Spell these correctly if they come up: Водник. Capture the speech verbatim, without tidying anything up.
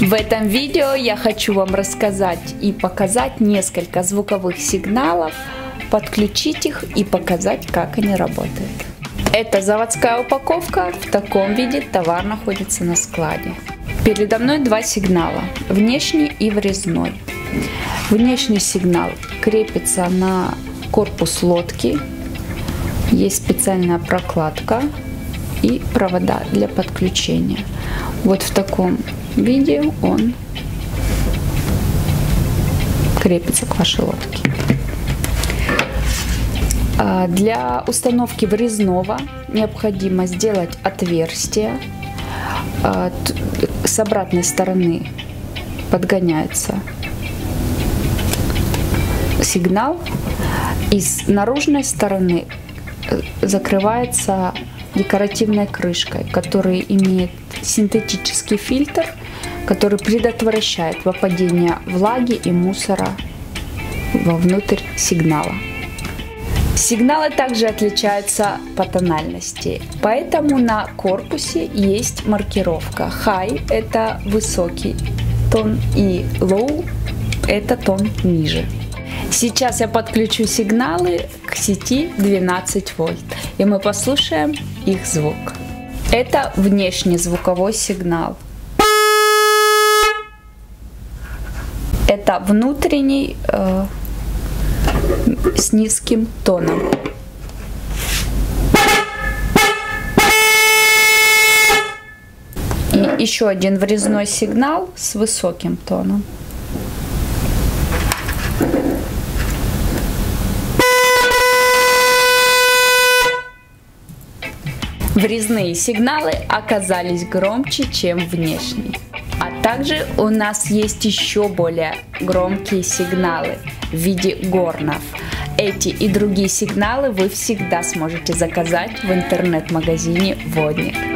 В этом видео я хочу вам рассказать и показать несколько звуковых сигналов, подключить их и показать, как они работают. Это заводская упаковка, в таком виде товар находится на складе. Передо мной два сигнала, внешний и врезной. Внешний сигнал крепится на корпус лодки, есть специальная прокладка и провода для подключения. Вот в таком виде он крепится к вашей лодке. Для установки врезного необходимо сделать отверстие. С обратной стороны подгоняется сигнал, и с наружной стороны закрывается декоративной крышкой, которая имеет синтетический фильтр, который предотвращает выпадение влаги и мусора вовнутрь сигнала. Сигналы также отличаются по тональности, поэтому на корпусе есть маркировка. High – это высокий тон, и Low – это тон ниже. Сейчас я подключу сигналы к сети двенадцать вольт, и мы послушаем их звук. Это внешний звуковой сигнал. Это внутренний э, с низким тоном. И еще один врезной сигнал с высоким тоном. Врезные сигналы оказались громче, чем внешние. А также у нас есть еще более громкие сигналы в виде горнов. Эти и другие сигналы вы всегда сможете заказать в интернет-магазине «Водник».